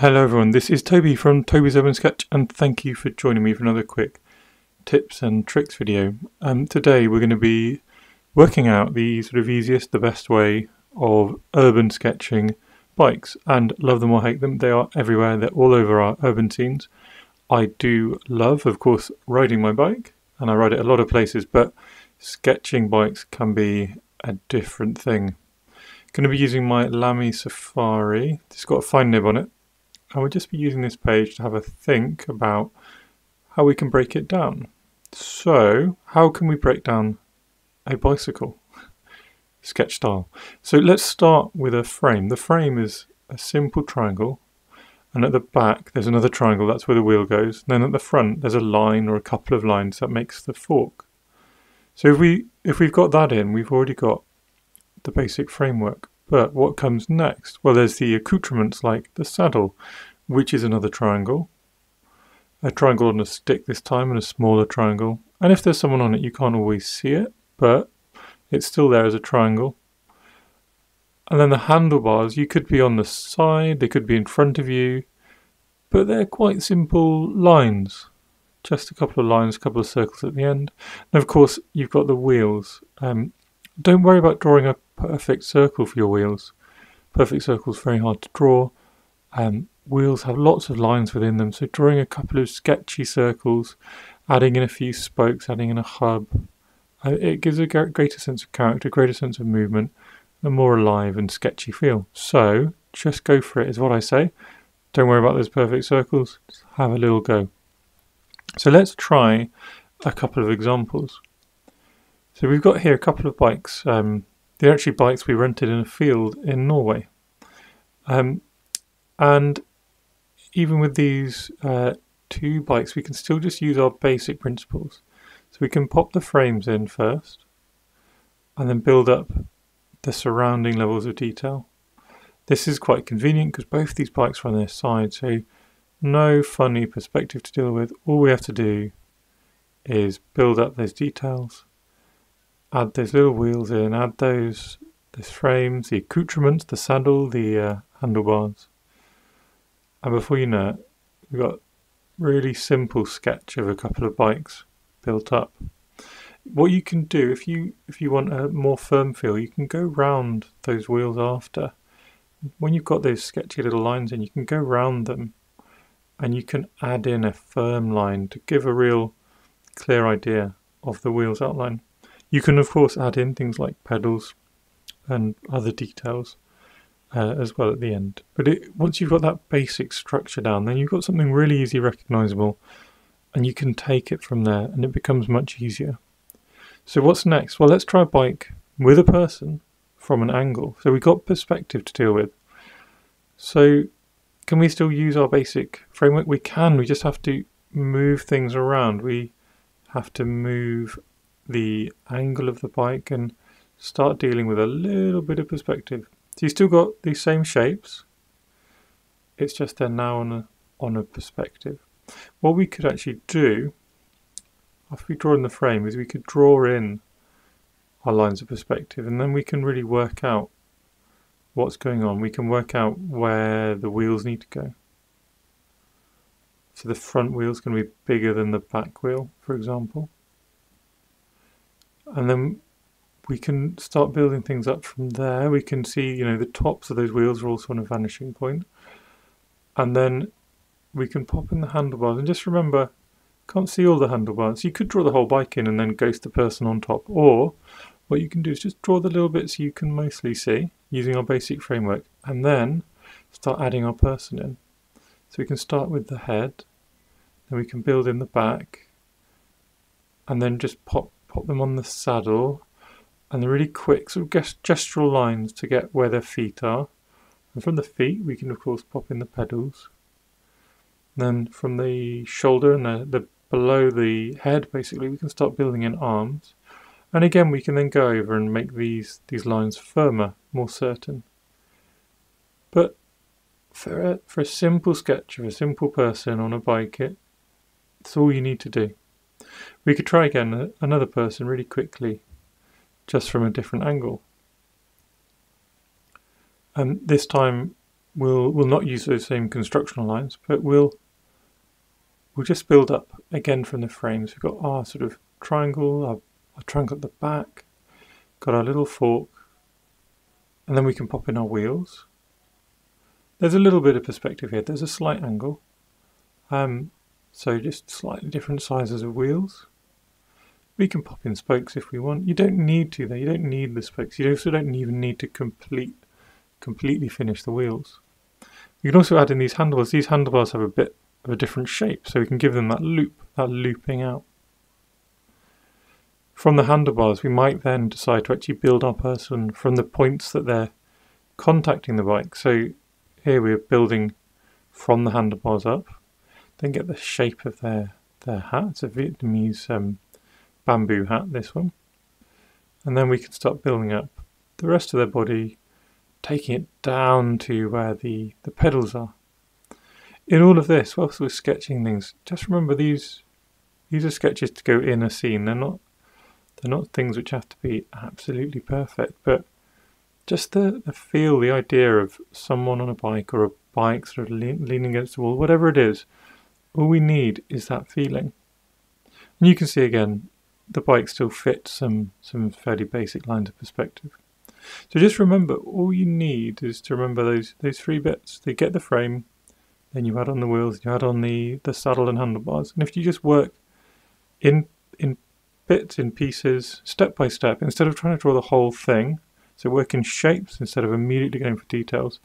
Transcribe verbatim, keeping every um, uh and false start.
Hello everyone, this is Toby from Toby's Urban Sketch and thank you for joining me for another quick tips and tricks video. Um, today we're going to be working out the sort of easiest, the best way of urban sketching bikes, and love them or hate them, they are everywhere, they're all over our urban scenes. I do love, of course, riding my bike, and I ride it a lot of places, but sketching bikes can be a different thing. I'm going to be using my Lamy Safari, it's got a fine nib on it. I would just be using this page to have a think about how we can break it down. So, how can we break down a bicycle? Sketch style. So let's start with a frame. The frame is a simple triangle, and at the back there's another triangle, that's where the wheel goes. And then at the front there's a line or a couple of lines that makes the fork. So if, we, if we've got that in, we've already got the basic framework. But what comes next? Well, there's the accoutrements like the saddle, which is another triangle. A triangle on a stick this time, and a smaller triangle. And if there's someone on it, you can't always see it, but it's still there as a triangle. And then the handlebars, you could be on the side, they could be in front of you, but they're quite simple lines. Just a couple of lines, a couple of circles at the end. And of course, you've got the wheels. Um, don't worry about drawing a perfect circle for your wheels. Perfect circles very hard to draw. Um, wheels have lots of lines within them, so drawing a couple of sketchy circles, adding in a few spokes, adding in a hub, uh, it gives a greater sense of character, greater sense of movement, a more alive and sketchy feel. So just go for it is what I say. Don't worry about those perfect circles, just have a little go. So let's try a couple of examples. So we've got here a couple of bikes. Um, They're actually bikes we rented in a field in Norway. Um, and even with these uh, two bikes, we can still just use our basic principles. So we can pop the frames in first, and then build up the surrounding levels of detail. This is quite convenient because both these bikes are on their side, so no funny perspective to deal with. All we have to do is build up those details. Add those little wheels in, add those, those frames, the accoutrements, the saddle, the uh, handlebars. And before you know it, we've got a really simple sketch of a couple of bikes built up. What you can do, if you, if you want a more firm feel, you can go round those wheels after. When you've got those sketchy little lines in, you can go round them and you can add in a firm line to give a real clear idea of the wheels outline. You can of course add in things like pedals and other details uh, as well at the end. But it, once you've got that basic structure down, then you've got something really easy recognisable, and you can take it from there and it becomes much easier. So what's next? Well, let's try a bike with a person from an angle. So we've got perspective to deal with. So can we still use our basic framework? We can, we just have to move things around. We have to move the angle of the bike and start dealing with a little bit of perspective. So you've still got these same shapes, it's just they're now on a, on a perspective. What we could actually do, after we draw in the frame, is we could draw in our lines of perspective, and then we can really work out what's going on. We can work out where the wheels need to go. So the front wheel's going to be bigger than the back wheel, for example. And then we can start building things up from there. We can see, you know, the tops of those wheels are also on a vanishing point. And then we can pop in the handlebars. And just remember, can't see all the handlebars. You could draw the whole bike in and then ghost the person on top. Or what you can do is just draw the little bits you can mostly see using our basic framework. And then start adding our person in. So we can start with the head. Then we can build in the back. And then just pop. Pop them on the saddle, and the really quick sort of gest gestural lines to get where their feet are. And from the feet we can of course pop in the pedals. And then from the shoulder and the, the below the head basically we can start building in arms. And again we can then go over and make these, these lines firmer, more certain. But for a, for a simple sketch of a simple person on a bike, it, it's all you need to do. We could try again another person really quickly, just from a different angle. And this time we'll we'll not use those same constructional lines, but we'll we'll just build up again from the frames. We've got our sort of triangle, our, our triangle at the back, got our little fork, and then we can pop in our wheels. There's a little bit of perspective here. There's a slight angle, um, so just slightly different sizes of wheels. We can pop in spokes if we want. You don't need to though. You don't need the spokes. You also don't even need to complete, completely finish the wheels. You can also add in these handlebars. These handlebars have a bit of a different shape, so we can give them that loop, that looping out. From the handlebars, we might then decide to actually build our person from the points that they're contacting the bike. So here we're building from the handlebars up, then get the shape of their, their hat. It's a Vietnamese um, bamboo hat, this one. And then we can start building up the rest of their body, taking it down to where the, the pedals are. In all of this, whilst we're sketching things, just remember these these are sketches to go in a scene. They're not they're not things which have to be absolutely perfect, but just the, the feel, the idea of someone on a bike or a bike sort of lean, leaning against the wall, whatever it is, all we need is that feeling. And you can see again, the bike still fits some, some fairly basic lines of perspective. So just remember, all you need is to remember those those three bits. They get the frame, then you add on the wheels, you add on the, the saddle and handlebars. And if you just work in in bits, in pieces, step by step, instead of trying to draw the whole thing, so work in shapes instead of immediately going for details,